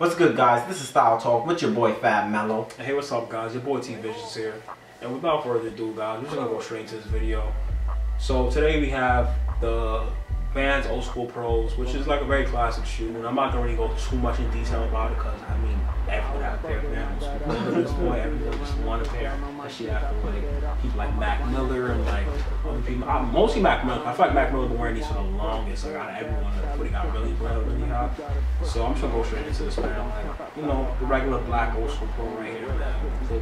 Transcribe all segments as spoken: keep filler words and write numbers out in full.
What's good, guys? This is Style Talk with your boy Fab Mello. Hey, what's up, guys? Your boy Team Visions here. And without further ado, guys, we're just gonna go straight into this video. So today we have the Vans Old School Pros, which is like a very classic shoe, and I'm not gonna really go too much in detail about it because I mean, everyone out there, Vans Old School Pros, this boy, everyone just want a pair. That shit after like people like Mac Miller and like other people. I, mostly Mac Miller. I feel like Mac Miller been wearing these for the longest. Like out of everyone, like, putting out really well, really hot. So I'm just gonna go straight into this pair. Like, you know, the regular black Old School Pro right here, the,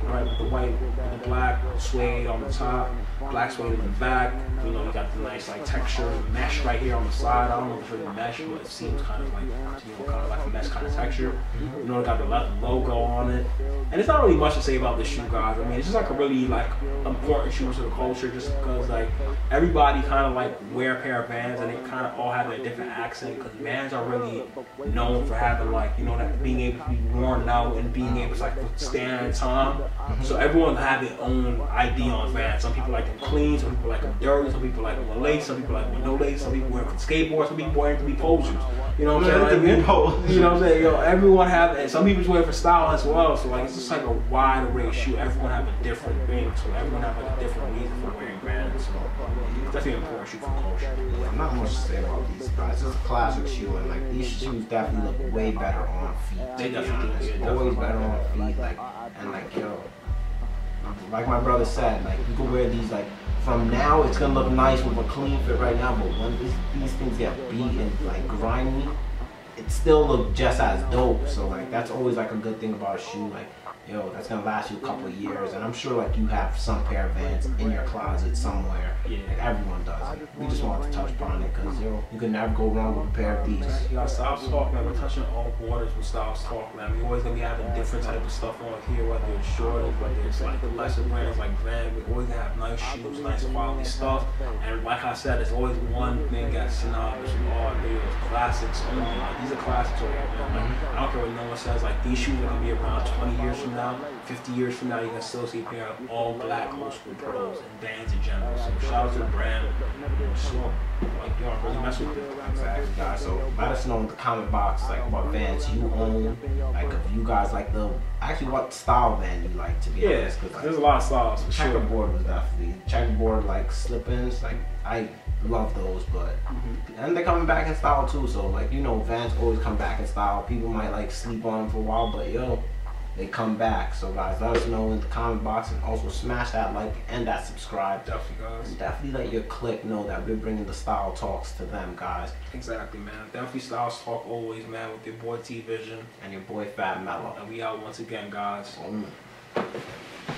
the white, the black suede on the top, black suede on the back. You know, you got the nice like texture mesh right here on the side. I don't know if it's really mesh, but it seems kind of like, you know, kind of like a mesh kind of texture. You know, it got the left logo on it, and it's not really much to say about this shoe, guys. I mean, it's just like a really like important shoe to the culture, just because like everybody kind of like wear a pair of Vans, and they kind of all have a different accent, because Vans are really known for having like, you know, that being able to be worn out and being able to like stand time. So everyone have their own idea on Vans. Some people like them clean, some people like them dirty, some people like them with lace, some people like them with no lace, some people wear them with skateboards, some people wear them to be posers. You know what I'm saying? Like, you know what I'm saying? Yo, everyone have, and some people wear it for style as well. So like it's just like a wide array of shoe. Everyone have a different thing, so everyone have like a different reason for wearing Vans. So it's definitely an important shoe for culture. Like, not much to say about these guys. It's a classic shoe, and like these shoes definitely look way better on feet. They definitely, yeah, definitely always better on feet. Like, and like yo, like my brother said, like you can wear these like. From now, it's gonna look nice with a clean fit right now, but when these, these things get beat and like grimy, it still look just as dope. So like that's always like a good thing about a shoe. Like yo, that's gonna last you a couple of years, and I'm sure like you have some pair of Vans in your closet somewhere. Yeah, like, everyone does. Like, we just wanted to touch upon it because yo, you can never go wrong with a pair of these. You got Styles Talk, man. We're touching all waters with Styles Talk, man. We're always gonna be having different type of stuff on here, whether it's short, whether it's like the lesser brands like Van. We always gonna have nice shoes, nice quality stuff, and like I said, it's always one thing that's synonymous with all videos, classics only. Like, these are classics over here, man. Like, I don't care what no one says. Like these shoes are gonna be around twenty years from now. Now, fifty years from now, you can still see a pair of all black Old School Pros and Vans in general. So shout out to the brand. So, like y'all really mess with it. Exactly, guys. So let us know in the comment box like what Vans you own. Like if you guys like the actually what style Van you like, to be yeah, honest. Cause like, there's a lot of styles. For checkerboard sure. was definitely checkerboard like slip-ins. Like I love those, but mm-hmm. and they're coming back in style too. So like you know, Vans always come back in style. People might like sleep on them for a while, but yo. They come back. So guys, let us know in the comment box, and also smash that like and that subscribe. Definitely, guys. And definitely let your clique know that we're bringing the Style Talks to them, guys. Exactly, man. Definitely Style Talk always, man, with your boy T Vision. And your boy Fab Mello. And we out once again, guys. Mm.